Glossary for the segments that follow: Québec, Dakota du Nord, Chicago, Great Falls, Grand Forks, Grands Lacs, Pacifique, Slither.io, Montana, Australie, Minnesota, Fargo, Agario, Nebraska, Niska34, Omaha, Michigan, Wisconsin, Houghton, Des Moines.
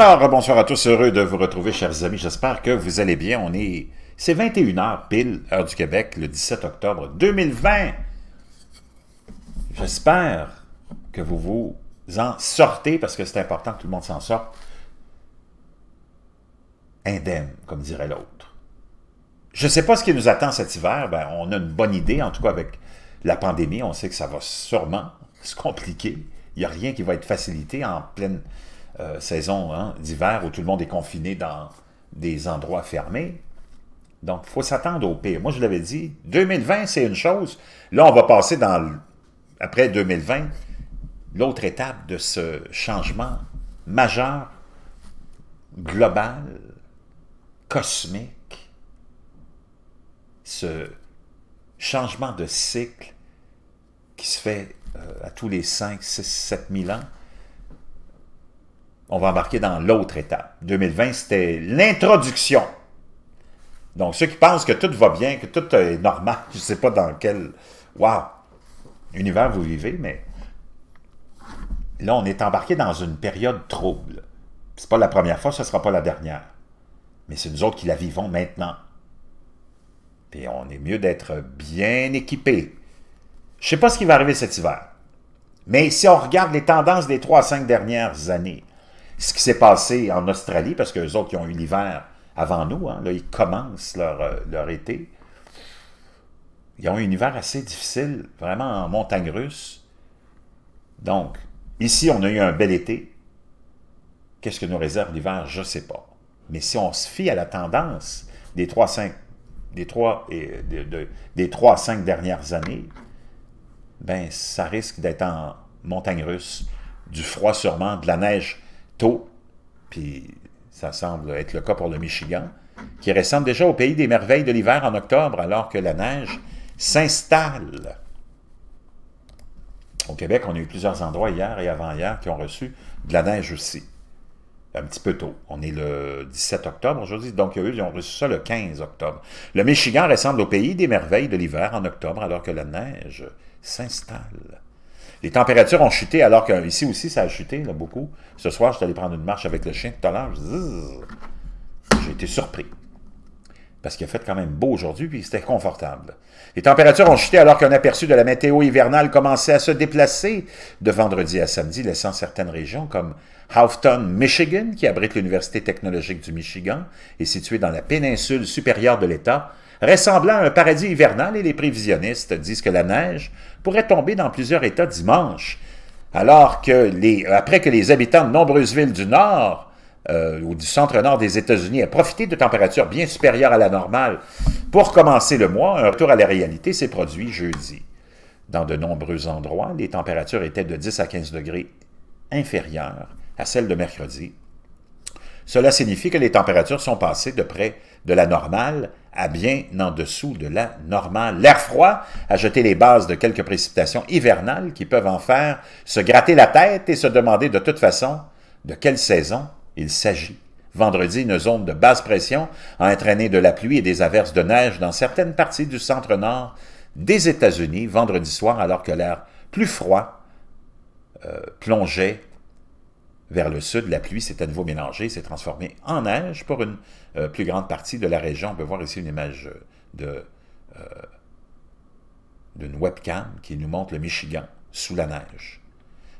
Alors, bonsoir à tous, heureux de vous retrouver, chers amis. J'espère que vous allez bien. C'est 21h pile, heure du Québec, le 17 octobre 2020. J'espère que vous vous en sortez, parce que c'est important que tout le monde s'en sorte. Indemne, comme dirait l'autre. Je ne sais pas ce qui nous attend cet hiver. Ben, on a une bonne idée, en tout cas avec la pandémie. On sait que ça va sûrement se compliquer. Il n'y a rien qui va être facilité en pleine saison d'hiver où tout le monde est confiné dans des endroits fermés. Donc, il faut s'attendre au pire. Moi, je l'avais dit, 2020, c'est une chose. Là, on va passer après 2020, l'autre étape de ce changement majeur, global, cosmique, ce changement de cycle qui se fait à tous les 5, 6, 7 000 ans. On va embarquer dans l'autre étape. 2020, c'était l'introduction. Donc, ceux qui pensent que tout va bien, que tout est normal, je ne sais pas dans quel univers vous vivez, mais là, on est embarqué dans une période trouble. C'est pas la première fois, ce ne sera pas la dernière. Mais c'est nous autres qui la vivons maintenant. Et on est mieux d'être bien équipés. Je ne sais pas ce qui va arriver cet hiver. Mais si on regarde les tendances des 3 à 5 dernières années, ce qui s'est passé en Australie, parce qu'eux autres, ils ont eu l'hiver avant nous, là, ils commencent leur été. Ils ont eu un hiver assez difficile, vraiment en montagne russe. Donc, ici, on a eu un bel été. Qu'est-ce que nous réserve l'hiver? Je ne sais pas. Mais si on se fie à la tendance des 3 à 5 dernières années, ben, ça risque d'être en montagne russe, du froid sûrement, de la neige tôt, puis ça semble être le cas pour le Michigan, qui ressemble déjà au pays des merveilles de l'hiver en octobre, alors que la neige s'installe. Au Québec, on a eu plusieurs endroits hier et avant-hier qui ont reçu de la neige aussi, un petit peu tôt. On est le 17 octobre aujourd'hui, donc eux, ils ont reçu ça le 15 octobre. Le Michigan ressemble au pays des merveilles de l'hiver en octobre, alors que la neige s'installe. Les températures ont chuté, alors qu'ici aussi, ça a chuté là, beaucoup. Ce soir, je suis allé prendre une marche avec le chien tout à l'heure. J'ai été surpris. Parce qu'il a fait quand même beau aujourd'hui, puis c'était confortable. Les températures ont chuté alors qu'un aperçu de la météo hivernale commençait à se déplacer de vendredi à samedi, laissant certaines régions comme Houghton, Michigan, qui abrite l'Université technologique du Michigan, est située dans la péninsule supérieure de l'État, ressemblant à un paradis hivernal, et les prévisionnistes disent que la neige pourrait tomber dans plusieurs États dimanche, après que les habitants de nombreuses villes du Nord ou du centre-nord des États-Unis a profité de températures bien supérieures à la normale. Pour commencer le mois, un retour à la réalité s'est produit jeudi. Dans de nombreux endroits, les températures étaient de 10 à 15 degrés inférieures à celles de mercredi. Cela signifie que les températures sont passées de près de la normale à bien en dessous de la normale. L'air froid a jeté les bases de quelques précipitations hivernales qui peuvent en faire se gratter la tête et se demander de toute façon de quelle saison il s'agit. Vendredi, une zone de basse pression a entraîné de la pluie et des averses de neige dans certaines parties du centre-nord des États-Unis vendredi soir, alors que l'air plus froid plongeait vers le sud. La pluie s'est à nouveau mélangée, s'est transformée en neige pour une plus grande partie de la région. On peut voir ici une image d'une webcam qui nous montre le Michigan sous la neige.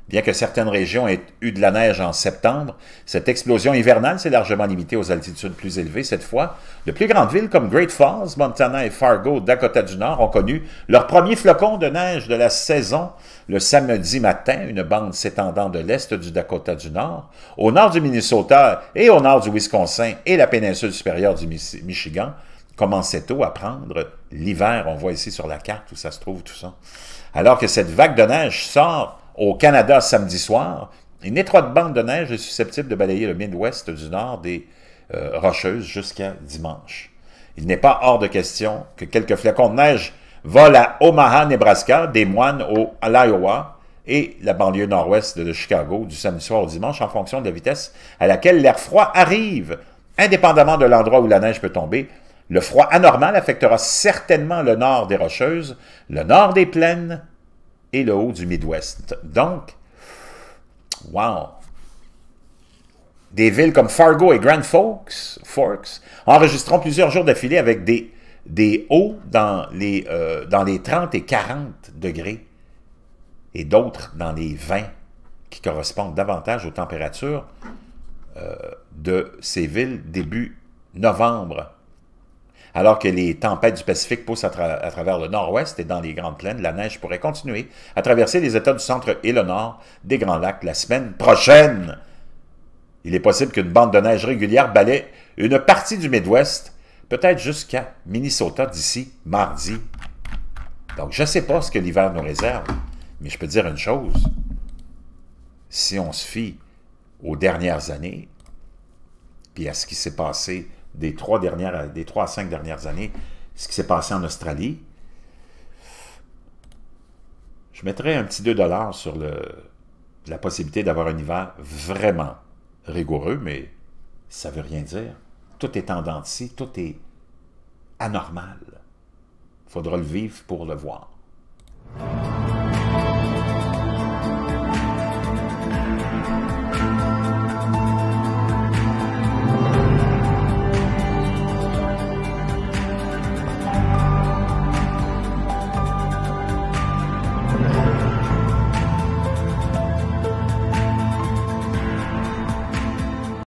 Bien que certaines régions aient eu de la neige en septembre, cette explosion hivernale s'est largement limitée aux altitudes plus élevées cette fois. De plus grandes villes comme Great Falls, Montana et Fargo, Dakota du Nord, ont connu leur premier flocon de neige de la saison. Le samedi matin, une bande s'étendant de l'est du Dakota du Nord, au nord du Minnesota et au nord du Wisconsin et la péninsule supérieure du Michigan, commençait tôt à prendre l'hiver. On voit ici sur la carte où ça se trouve tout ça. Alors que cette vague de neige sort au Canada samedi soir, une étroite bande de neige est susceptible de balayer le Midwest du nord des Rocheuses jusqu'à dimanche. Il n'est pas hors de question que quelques flocons de neige volent à Omaha, Nebraska, Des Moines, à l'Iowa et la banlieue nord-ouest de Chicago du samedi soir au dimanche en fonction de la vitesse à laquelle l'air froid arrive. Indépendamment de l'endroit où la neige peut tomber, le froid anormal affectera certainement le nord des Rocheuses, le nord des plaines et le haut du Midwest. Donc, wow! Des villes comme Fargo et Grand Forks enregistreront plusieurs jours d'affilée avec des hauts dans les 30 et 40 degrés et d'autres dans les 20, qui correspondent davantage aux températures de ces villes début novembre. Alors que les tempêtes du Pacifique poussent à travers le nord-ouest et dans les Grandes Plaines, la neige pourrait continuer à traverser les États du centre et le nord des Grands Lacs la semaine prochaine. Il est possible qu'une bande de neige régulière balaie une partie du Midwest, peut-être jusqu'à Minnesota d'ici mardi. Donc, je ne sais pas ce que l'hiver nous réserve, mais je peux dire une chose. Si on se fie aux dernières années, puis à ce qui s'est passé des 3 à 5 dernières années, ce qui s'est passé en Australie, je mettrais un petit 2$ sur la possibilité d'avoir un hiver vraiment rigoureux, mais ça ne veut rien dire. Tout est en dents de scie, tout est anormal. Il faudra le vivre pour le voir.